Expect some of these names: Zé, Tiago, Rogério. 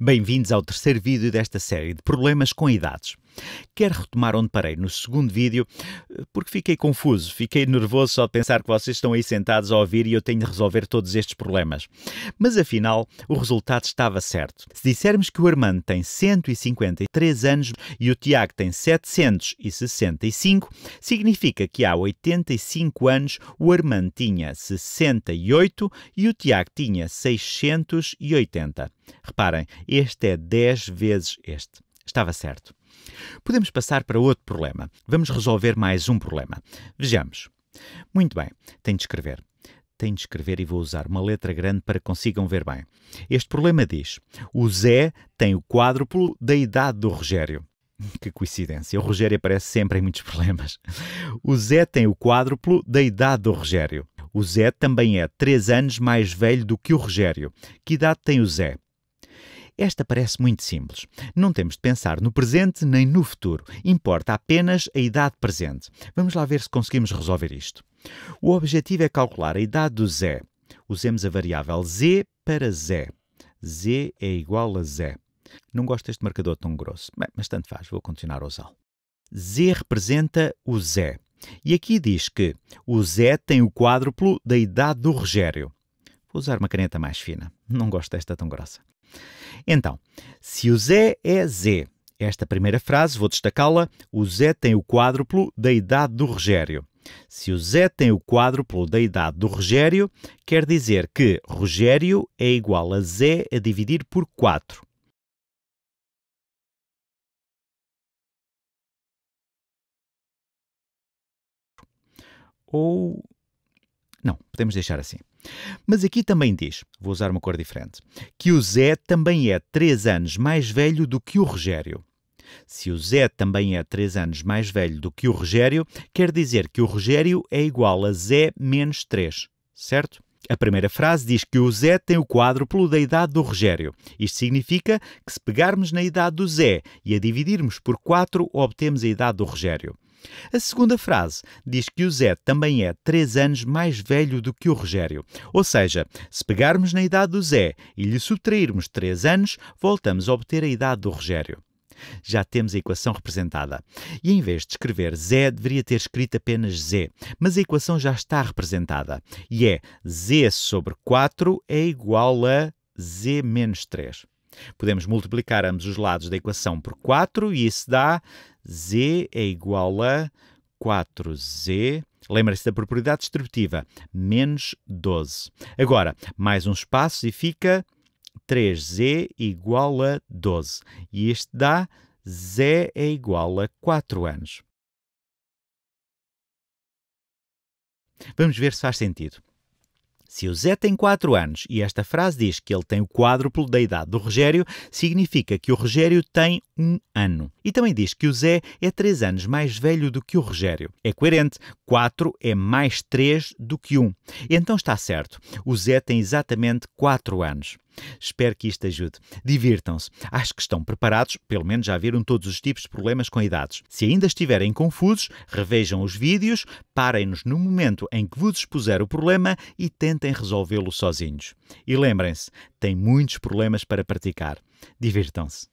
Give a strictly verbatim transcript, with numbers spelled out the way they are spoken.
Bem-vindos ao terceiro vídeo desta série de problemas com idades. Quero retomar onde parei no segundo vídeo, porque fiquei confuso, fiquei nervoso só de pensar que vocês estão aí sentados a ouvir e eu tenho de resolver todos estes problemas. Mas afinal, o resultado estava certo. Se dissermos que o Armando tem cento e cinquenta e três anos e o Tiago tem setecentos e sessenta e cinco, significa que há oitenta e cinco anos o Armando tinha sessenta e oito e o Tiago tinha seiscentos e oitenta. Reparem, este é dez vezes este. Estava certo. Podemos passar para outro problema. Vamos resolver mais um problema. Vejamos. Muito bem, tenho de escrever. Tenho de escrever e vou usar uma letra grande para que consigam ver bem. Este problema diz: o Zé tem o quádruplo da idade do Rogério. Que coincidência, o Rogério aparece sempre em muitos problemas. O Zé tem o quádruplo da idade do Rogério. O Zé também é três anos mais velho do que o Rogério. Que idade tem o Zé? Esta parece muito simples. Não temos de pensar no presente nem no futuro. Importa apenas a idade presente. Vamos lá ver se conseguimos resolver isto. O objetivo é calcular a idade do Zé. Usemos a variável Z para Zé. Z é igual a Zé. Não gosto deste marcador tão grosso. Bem, mas tanto faz, vou continuar a usá-lo. Z representa o Zé. E aqui diz que o Zé tem o quádruplo da idade do Rogério. Vou usar uma caneta mais fina. Não gosto desta tão grossa. Então, se o Zé é Z, esta primeira frase, vou destacá-la, o Zé tem o quádruplo da idade do Rogério. Se o Zé tem o quádruplo da idade do Rogério, quer dizer que Rogério é igual a Zé a dividir por quatro. Ou... não, podemos deixar assim. Mas aqui também diz, vou usar uma cor diferente, que o Zé também é três anos mais velho do que o Rogério. Se o Zé também é três anos mais velho do que o Rogério, quer dizer que o Rogério é igual a Zé menos três, certo? A primeira frase diz que o Zé tem o quádruplo da idade do Rogério. Isto significa que se pegarmos na idade do Zé e a dividirmos por quatro, obtemos a idade do Rogério. A segunda frase diz que o Zé também é três anos mais velho do que o Rogério. Ou seja, se pegarmos na idade do Zé e lhe subtrairmos três anos, voltamos a obter a idade do Rogério. Já temos a equação representada. E em vez de escrever Zé, deveria ter escrito apenas Z. Mas a equação já está representada. E é Z sobre quatro é igual a Z menos três. Podemos multiplicar ambos os lados da equação por quatro e isso dá Z é igual a quatro Z, lembra-se da propriedade distributiva, menos doze. Agora, mais um espaço e fica três Z igual a doze. E este dá Zé é igual a quatro anos. Vamos ver se faz sentido. Se o Zé tem quatro anos e esta frase diz que ele tem o quádruplo da idade do Rogério, significa que o Rogério tem um ano. E também diz que o Zé é três anos mais velho do que o Rogério. É coerente, quatro é mais três do que um. Então está certo, o Zé tem exatamente quatro anos. Espero que isto ajude. Divirtam-se. Acho que estão preparados, pelo menos já viram todos os tipos de problemas com idades. Se ainda estiverem confusos, revejam os vídeos, parem-nos no momento em que vos expuser o problema e tentem resolvê-lo sozinhos. E lembrem-se, têm muitos problemas para praticar. Divirtam-se.